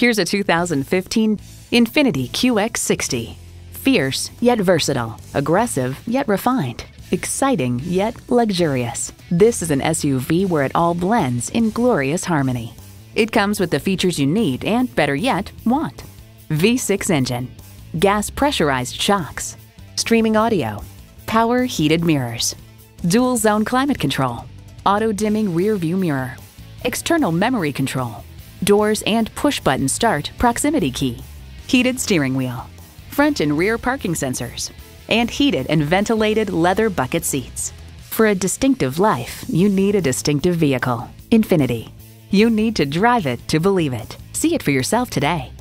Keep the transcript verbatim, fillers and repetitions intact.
Here's a two thousand fifteen Infiniti Q X sixty. Fierce yet versatile, aggressive yet refined, exciting yet luxurious. This is an S U V where it all blends in glorious harmony. It comes with the features you need and, better yet, want. V six engine, gas pressurized shocks, streaming audio, power heated mirrors, dual zone climate control, auto dimming rear view mirror, external memory control, doors and push button start proximity key, heated steering wheel, front and rear parking sensors, and heated and ventilated leather bucket seats. For a distinctive life, you need a distinctive vehicle. Infiniti. You need to drive it to believe it. See it for yourself today.